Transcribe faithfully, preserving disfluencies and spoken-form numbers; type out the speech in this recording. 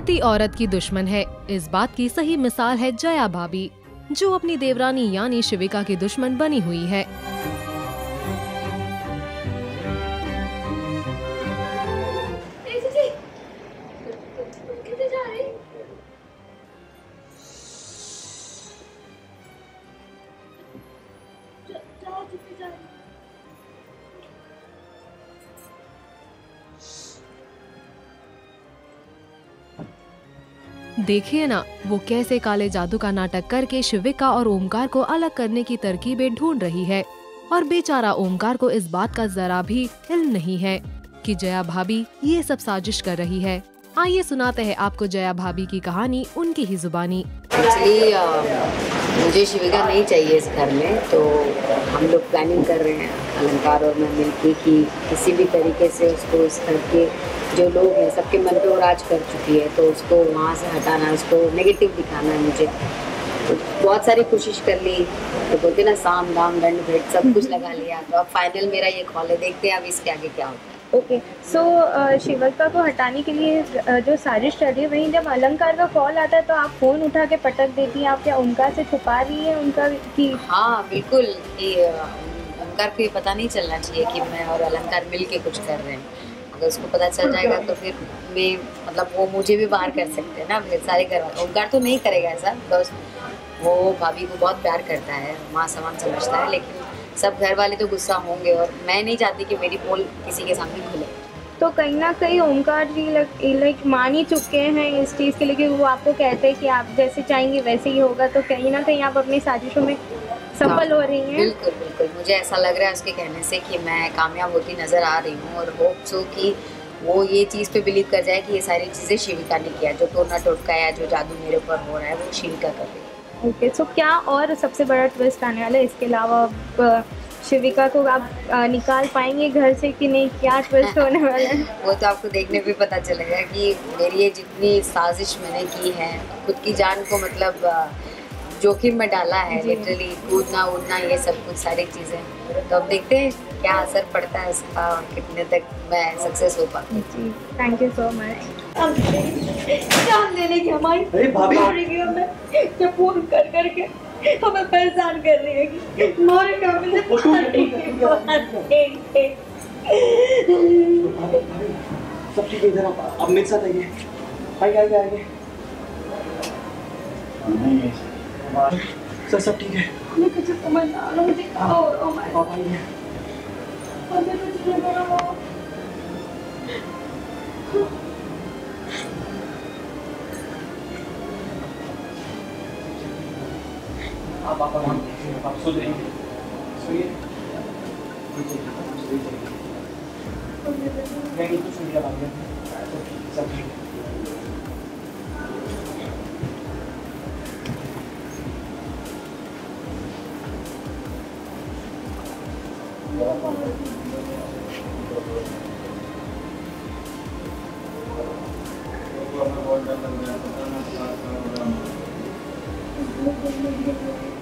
प्रकृति औरत की दुश्मन है, इस बात की सही मिसाल है जया भाभी, जो अपनी देवरानी यानी शिविका की दुश्मन बनी हुई है। देखिए ना, वो कैसे काले जादू का नाटक करके शिविका और ओमकार को अलग करने की तरकीबें ढूंढ रही है, और बेचारा ओमकार को इस बात का जरा भी हिल नहीं है कि जया भाभी ये सब साजिश कर रही है। आइए सुनाते हैं आपको जया भाभी की कहानी उनकी ही जुबानी। एक्चुअली मुझे शिविका नहीं चाहिए इस घर में, तो हम लोग प्लानिंग कर रहे हैं अलंकार और मैं मिलके कि किसी भी तरीके से उसको इस घर के जो लोग हैं सबके मन पे वो राज कर चुकी है, तो उसको वहाँ से हटाना है, उसको नेगेटिव दिखाना है। मुझे तो बहुत सारी कोशिश कर ली, तो बोलते ना साम दाम दंड भेंट सब कुछ लगा लिया, तो अब फाइनल मेरा ये कॉल है, देखते हैं अब इसके आगे क्या होता है। ओके सो शिविका को हटाने के लिए जो साजिश चल रही है, वहीं जब अलंकार का कॉल आता है तो आप फ़ोन उठा के पटक देती हैं। आप क्या ओमकार से छुपा रही है उनका कि? हाँ बिल्कुल, कि ओमकार को ये पता नहीं चलना चाहिए कि मैं और अलंकार मिल के कुछ कर रहे हैं। अगर उसको पता चल जाएगा तो फिर मैं मतलब वो मुझे भी बाहर कर सकते हैं ना, फिर सारे घर वाले। ओमकार तो नहीं करेगा ऐसा, बिकॉज वो भाभी को बहुत प्यार करता है, माँ समान समझता है, लेकिन सब घर वाले तो गुस्सा होंगे और मैं नहीं चाहती कि मेरी पोल किसी के सामने खुले। तो कहीं ना कहीं ओमकार जी लाइक मान ही चुके हैं इस चीज़ के लिए कि वो आपको कहते हैं कि आप जैसे चाहेंगे वैसे ही होगा, तो कहीं ना कहीं आप अपनी साजिशों में सफल हो रही हैं। बिल्कुल बिल्कुल, मुझे ऐसा लग रहा है उसके कहने से कि मैं कामयाब होती नज़र आ रही हूँ, और होप सो कि वो ये चीज़ पे बिलीव कर जाए कि ये सारी चीज़ें शिविका ने किया, जो टोना टोटका या जो जादू मेरे ऊपर हो रहा है वो शिविका कर रही है। ओके सो क्या और सबसे बड़ा ट्विस्ट आने वाला है? इसके अलावा शिविका को आप निकाल पाएंगे घर से कि नहीं? क्या ट्विस्ट होने वाला है वो तो आपको देखने पर पता चलेगा कि मेरी ये जितनी साजिश मैंने की है, खुद की जान को मतलब जोखिम में डाला है, लिटरली कूदना उड़ना ये सब कुछ सारी चीज़ें, तो अब देखते हैं क्या असर पड़ता है इसका, कितने तक मैं सक्सेस हो पाती हूँ। जी थैंक यू सो मच। जान लेने की हमारी जब फोन कर करके हमें परेशान कर रही है कि हमारे फैमिली सर सब ठीक है, मुझे कुछ समझ ना आ रहा, मुझे क्या हो रहा है, मुझे कुछ नहीं हो रहा। आप आप आप सो जाइए, सोइए, नहीं कुछ नहीं लगा, सब ठीक है। Thank you.